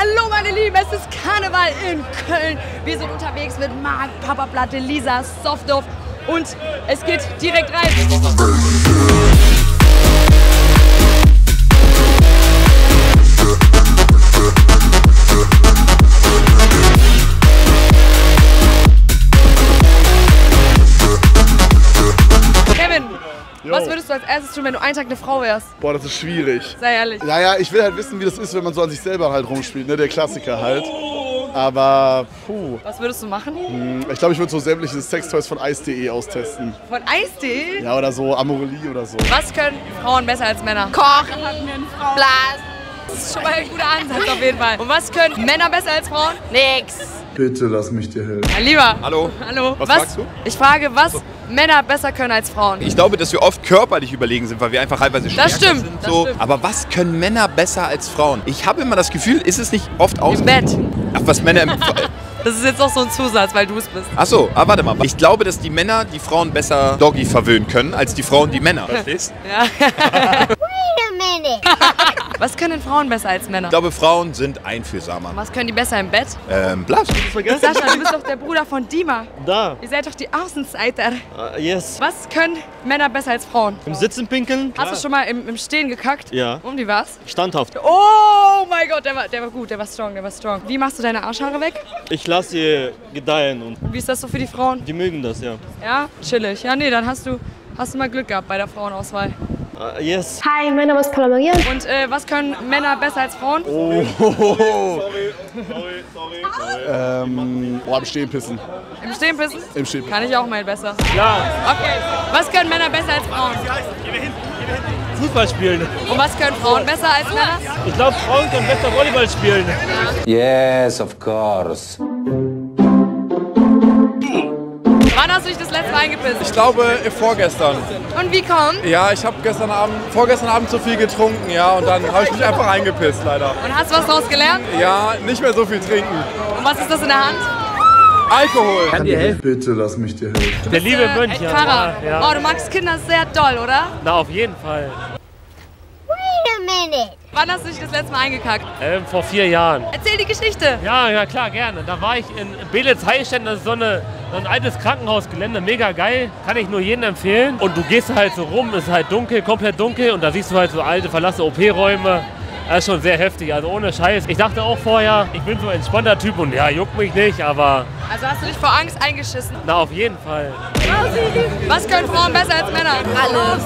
Hallo meine Lieben, es ist Karneval in Köln. Wir sind unterwegs mit Marc, Papaplatte, Lisa, Softdorf und es geht direkt rein. Was würdest du als erstes tun, wenn du einen Tag eine Frau wärst? Boah, das ist schwierig. Sei ehrlich. Naja, ich will halt wissen, wie das ist, wenn man so an sich selber halt rumspielt, ne? Der Klassiker halt. Aber, puh. Was würdest du machen? Ich glaube, ich würde so sämtliche Sextoys von Eis.de austesten. Von Eis.de? Ja, oder so Amorelie oder so. Was können Frauen besser als Männer? Kochen, blasen. Das ist schon mal ein guter Ansatz auf jeden Fall. Und was können Männer besser als Frauen? Nix. Bitte lass mich dir helfen. Mein Lieber. Hallo. Hallo. Was fragst du? Ich frage, was Männer besser können als Frauen. Ich glaube, dass wir oft körperlich überlegen sind, weil wir einfach halbweise stärker sind. So. Das stimmt. Aber was können Männer besser als Frauen? Ich habe immer das Gefühl, ist es nicht oft aus... Im Bett. Ach, was Männer im... Das ist jetzt auch so ein Zusatz, weil du es bist. Ach so, aber warte mal. Ich glaube, dass die Männer die Frauen besser Doggy verwöhnen können, als die Frauen die Männer. Verstehst du? Ja. Wait a minute. Was können Frauen besser als Männer? Ich glaube, Frauen sind einfühlsamer. Was können die besser im Bett? Blass. Sascha, du bist doch der Bruder von Dima. Da. Ihr seid doch die Außenseiter. Yes. Was können Männer besser als Frauen? Im Sitzen pinkeln. Hast du schon mal im Stehen gekackt? Ja. Und wie war's? Standhaft. Oh mein Gott, der war gut, der war strong, der war strong. Wie machst du deine Arschhaare weg? Ich lasse sie gedeihen. Und wie ist das so für die Frauen? Die mögen das, ja. Ja? Chillig. Ja, nee, dann hast du mal Glück gehabt bei der Frauenauswahl. Yes. Hi, mein Name ist Paula Maria. Und was können Männer besser als Frauen? Oh. Sorry. Oh, im Stehen pissen. Im Stehen pissen? Im Stehen pissen. Kann ich auch mal besser. Ja. Okay. Was können Männer besser als Frauen? Fußball spielen. Und was können Frauen besser als Männer? Ich glaube, Frauen können besser Volleyball spielen. Ja. Yes, of course. Wann hast du dich das letzte Mal eingepisst? Ich glaube, vorgestern. Und wie kommt's? Ja, ich habe vorgestern Abend zu viel getrunken, ja, und dann habe ich mich einfach eingepisst, leider. Und hast du was daraus gelernt? Ja, nicht mehr so viel trinken. Und was ist das in der Hand? Alkohol. Kann dir helfen? Bitte lass mich dir helfen. Der liebe Mönch, ja. Oh, du magst Kinder sehr doll, oder? Na, auf jeden Fall. Wann hast du dich das letzte Mal eingekackt? Vor 4 Jahren. Erzähl die Geschichte. Ja, klar, gerne. Da war ich in Beelitz-Heilstätten, das ist so ein altes Krankenhausgelände, mega geil. Kann ich nur jedem empfehlen. Und du gehst halt so rum, ist halt dunkel, komplett dunkel. Und da siehst du halt so alte, verlassene OP-Räume. Das ist schon sehr heftig, also ohne Scheiß. Ich dachte auch vorher, ich bin so ein entspannter Typ und ja, juckt mich nicht, aber... Also hast du dich vor Angst eingeschissen? Na, auf jeden Fall. Was können Frauen besser als Männer? Alles.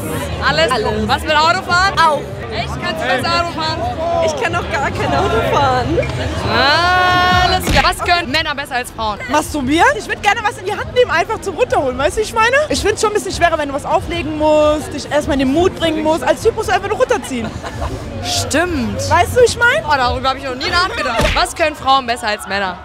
Alles? Alles. Was mit Autofahren? Auch. Echt? Kannst du besser Auto fahren? Ich kann doch gar kein Auto fahren. Alles klar. Was können Männer besser als Frauen? Masturbieren? Ich würde gerne was in die Hand nehmen, einfach zum Runterholen, weißt du, wie ich meine? Ich finde es schon ein bisschen schwerer, wenn du was auflegen musst, dich erstmal in den Mut bringen musst. Als Typ musst du einfach nur runterziehen. Stimmt. Weißt du, wie ich meine? Oh, darüber habe ich noch nie nachgedacht. Was können Frauen besser als Männer?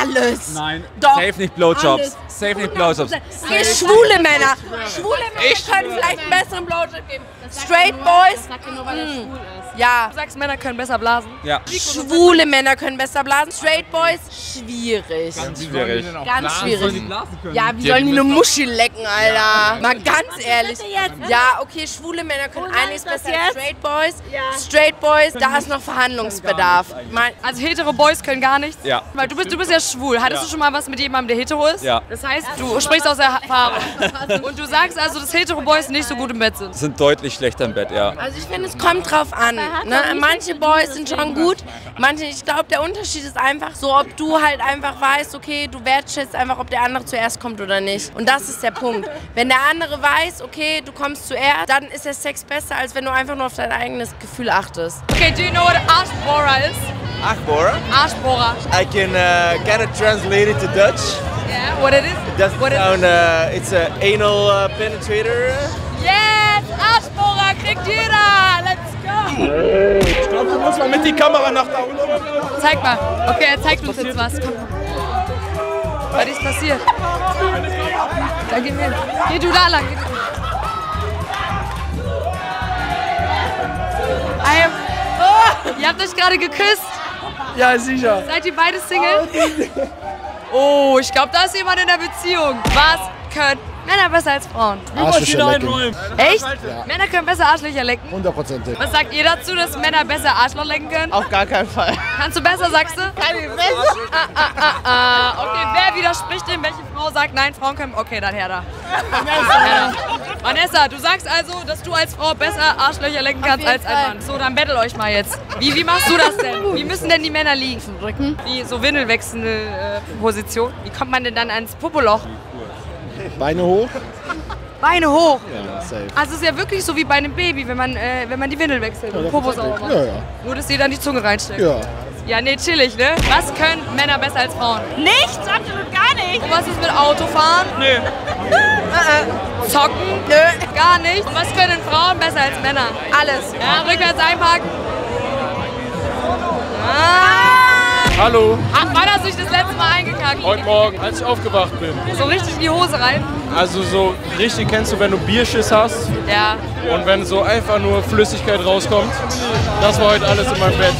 Alles. Nein, doch. Safe nicht Blowjobs. Safe nicht Blowjobs. Safe. Schwule Männer. Schwule Männer können vielleicht einen besseren Blowjob geben. Straight Boys. Ja. Du sagst, Männer können besser blasen? Ja. Schwule Männer können besser blasen. Straight Boys? Schwierig. Ganz schwierig. Ganz schwierig. Ja, wie sollen die eine Muschel lecken, Alter? Mal ganz ehrlich. Ja, okay, schwule Männer können einiges besser als Straight Boys. Straight Boys, da ist noch Verhandlungsbedarf. Also hetero Boys können gar nichts? Ja. Weil du bist ja schwul. Hattest du schon mal was mit jemandem, der hetero ist? Ja. Das heißt, du sprichst aus Erfahrung. Und du sagst also, dass hetero Boys nicht so gut im Bett sind? Sind deutlich schlechter im Bett, ja. Also ich finde, es kommt drauf an. Ne? Manche Boys sind schon gut, manche, ich glaube, der Unterschied ist einfach so, ob du halt einfach weißt, okay, du wertschätzt einfach, ob der andere zuerst kommt oder nicht. Und das ist der Punkt. Wenn der andere weiß, okay, du kommst zuerst, dann ist der Sex besser, als wenn du einfach nur auf dein eigenes Gefühl achtest. Okay, do you know what Arschbohrer is? Arschbohrer? Arschbohrer. I can kind of translate it to Dutch. Yeah, what it is? It doesn't sound, it's an anal penetrator. Yes, Arschbohrer kriegt jeder! Let's go! Ich glaube, du musst mal mit die Kamera nach da unten. Zeig mal. Okay, er zeigt uns jetzt was. Komm. Was ist passiert? Da gehen wir hin. Geh du da lang. Ihr habt euch gerade geküsst? Ja, sicher. Seid ihr beide Single? Oh, ich glaube, da ist jemand in der Beziehung. Was können Männer besser als Frauen. Arschlöcher lecken. Echt? Ja. Männer können besser Arschlöcher lecken? 100%. Was sagt ihr dazu, dass Männer besser Arschloch lecken können? Auf gar keinen Fall. Kannst du besser, sagst du? Kann ich besser? Okay, wer widerspricht dem? Welche Frau sagt, nein, Frauen können... Okay, dann her da. Vanessa, du sagst also, dass du als Frau besser Arschlöcher lenken kannst als ein Mann. So, dann battle euch mal jetzt. Wie machst du das denn? Wie müssen denn die Männer liegen? Rücken. Wie so windelwechselnde Position. Wie kommt man denn dann ans Popoloch? Beine hoch. Beine hoch? Ja, safe. Also es ist ja wirklich so wie bei einem Baby, wenn man die Windel wechselt und Popo sauber macht. Ja, ja. Nur, dass ihr dann die Zunge reinsteckt. Ja. Ja, nee, chillig, ne? Was können Männer besser als Frauen? Nichts, absolut gar nicht. Und was ist mit Autofahren? Nö. Zocken? Nö. Gar nicht. Und was können Frauen besser als Männer? Alles. Ja, rückwärts einparken. Ah. Hallo. Ach, wann hast du dich das letzte Mal eingekackt? Heute Morgen, als ich aufgewacht bin. So richtig in die Hose rein? Also so richtig, kennst du, wenn du Bierschiss hast? Ja. Und wenn so einfach nur Flüssigkeit rauskommt? Das war heute alles in meinem Bett.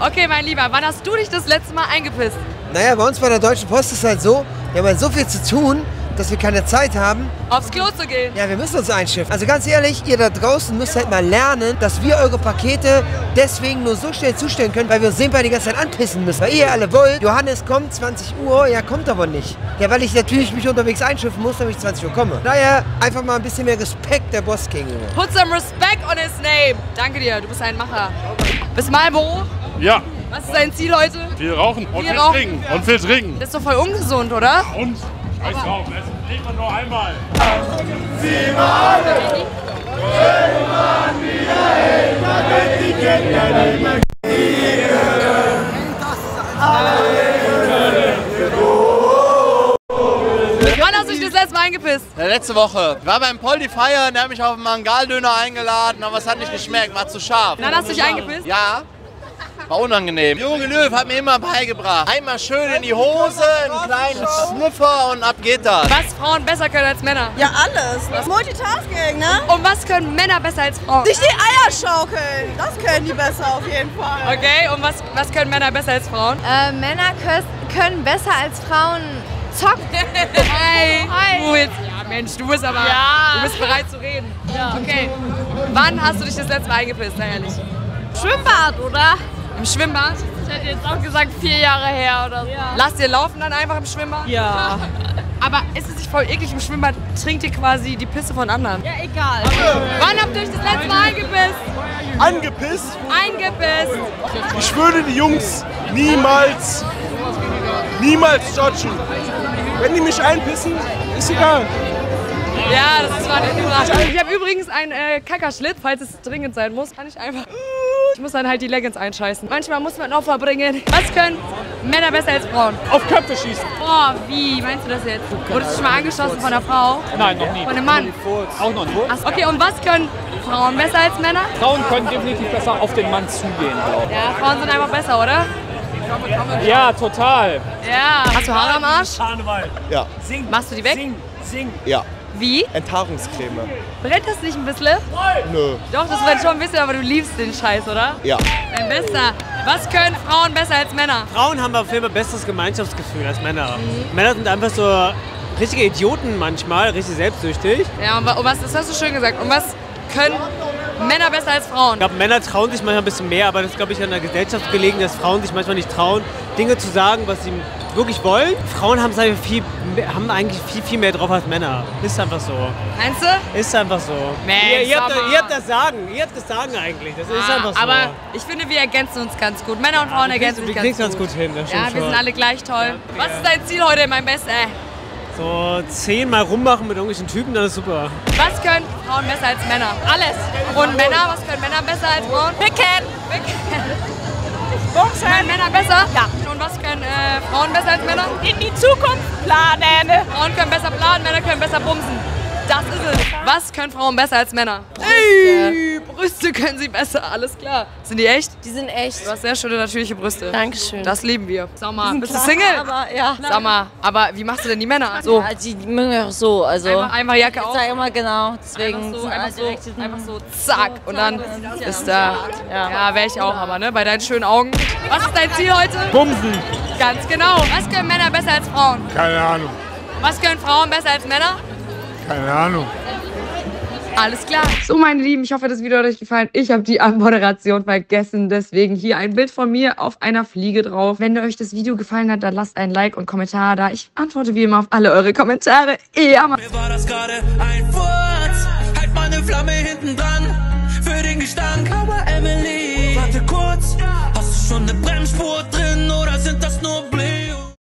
Okay, mein Lieber, wann hast du dich das letzte Mal eingepisst? Naja, bei uns bei der Deutschen Post ist es halt so, wir haben halt so viel zu tun, dass wir keine Zeit haben, aufs Klo zu gehen. Ja, wir müssen uns einschiffen. Also ganz ehrlich, ihr da draußen müsst halt mal lernen, dass wir eure Pakete deswegen nur so schnell zustellen können, weil wir uns nebenbei die ganze Zeit anpissen müssen. Weil ihr alle wollt, Johannes kommt 20 Uhr, ja, kommt aber nicht. Ja, weil ich natürlich mich unterwegs einschiffen muss, damit ich 20 Uhr komme. Daher einfach mal ein bisschen mehr Respekt der Boss gegenüber. Put some respect on his name. Danke dir, du bist ein Macher. Bis mal im Büro? Ja. Was ist dein Ziel heute? Viel rauchen und viel trinken. Und viel trinken. Das ist doch voll ungesund, oder? Und? Scheiß drauf, essen lebt man nur einmal. Sieh mal alle, schön waren wir immer, wenn die Kinder nicht mehr kriegen. Alle. Wann hast du dich das letzte Mal eingepisst? Ja, letzte Woche. Ich war beim Poldi feiern, der hat mich auf einen Mangal-Döner eingeladen, aber es hat nicht geschmeckt, war zu scharf. Dann hast du dich eingepisst? Ja. War unangenehm. Junge Löw hat mir immer beigebracht. Einmal schön in die Hose, einen kleinen Sniffer und ab geht das. Was Frauen besser können als Männer? Ja, alles. Was? Multitasking, ne? Und was können Männer besser als Frauen? Sich die Eier schaukeln. Das können die besser auf jeden Fall. Okay, und was können Männer besser als Frauen? Männer können besser als Frauen zocken. Hi. Hi. Ja, Mensch, du bist aber... Ja. Du bist bereit zu reden. Ja. Okay. Wann hast du dich das letzte Mal eingepisst, na ehrlich? Schwimmbad, oder? Im Schwimmbad? Ich hätte jetzt auch gesagt 4 Jahre her oder so. Ja. Lasst ihr laufen dann einfach im Schwimmbad? Ja. Aber ist es nicht voll eklig im Schwimmbad? Trinkt ihr quasi die Pisse von anderen? Ja, egal. Also, wann habt ihr euch das letzte Mal eingepisst? Angepisst? Eingepisst. Ich würde die Jungs niemals judgen. Wenn die mich einpissen, ist egal. Ja, das war eine Überraschung. Ich habe übrigens einen Kackerschlitt, falls es dringend sein muss, kann ich einfach... Ich muss dann halt die Leggings einscheißen. Manchmal muss man Opfer bringen. Was können Männer besser als Frauen? Auf Köpfe schießen. Boah, wie meinst du das jetzt? Wurdest du schon mal angeschossen von einer Frau? Nein, noch nie. Von einem Mann? Auch noch nie. Ach, okay, und was können Frauen besser als Männer? Frauen können definitiv besser auf den Mann zugehen, glaube ich. Ja, Frauen sind einfach besser, oder? Ja, total. Ja. Hast du Haare am Arsch? Karneval. Ja. Sing. Machst du die weg? Sing. Ja. Wie? Enthaarungscreme. Brennt das nicht ein bisschen? Nö. Doch, das brennt schon ein bisschen, aber du liebst den Scheiß, oder? Ja. Dein Bester. Was können Frauen besser als Männer? Frauen haben auf jeden Fall besseres Gemeinschaftsgefühl als Männer. Mhm. Männer sind einfach so richtige Idioten manchmal, richtig selbstsüchtig. Ja, und was, das hast du schön gesagt. Und was können Männer besser als Frauen? Ich glaube, Männer trauen sich manchmal ein bisschen mehr, aber das ist, glaube ich, an der Gesellschaft gelegen, dass Frauen sich manchmal nicht trauen, Dinge zu sagen, was sie wirklich wollen. Frauen haben eigentlich viel mehr drauf als Männer. Ist einfach so. Meinst du? Ist einfach so. Mensch, ihr habt das Sagen. Ihr habt das Sagen eigentlich. Das ist einfach so. Aber ich finde, wir ergänzen uns ganz gut. Männer und Frauen ergänzen sich ganz gut hin. Das ja, wir sind alle gleich toll. Ja. Was ist dein Ziel heute, mein Bester? So 10-mal rummachen mit irgendwelchen Typen, das ist super. Was können Frauen besser als Männer? Alles. Und Männer, was können Männer besser als Frauen? Picken. Boxen. Können Männer besser? Ja. Und was können Frauen besser als Männer? In die Zukunft planen. Frauen können besser planen, Männer können besser bumsen. Das ist es. Was können Frauen besser als Männer? Brüste. Brüste können können sie besser, alles klar. Sind die echt? Die sind echt. Du hast sehr schöne natürliche Brüste. Dankeschön. Das lieben wir. Sag mal, bist du Single? Aber, ja. Sag mal, aber wie machst du denn die Männer? So. Ja, die mögen ja auch so, also. Einfach Jacke auf. Immer genau, deswegen. Einfach so, zack. Und dann ist da, ja, wäre ich auch, aber ne, bei deinen schönen Augen. Was ist dein Ziel heute? Bumsen. Ganz genau. Was können Männer besser als Frauen? Keine Ahnung. Was können Frauen besser als Männer? Keine Ahnung. Alles klar. So, meine Lieben, ich hoffe, das Video hat euch gefallen. Ich habe die Moderation vergessen. Deswegen hier ein Bild von mir auf einer Fliege drauf. Wenn euch das Video gefallen hat, dann lasst ein Like und Kommentar da. Ich antworte wie immer auf alle eure Kommentare. Ja, Mann. Mir war das gerade ein Furz. Halt mal eine Flamme hinten dran. Für den Gestank, aber Amorelie. Warte kurz, hast du schon eine Bremsspur dran?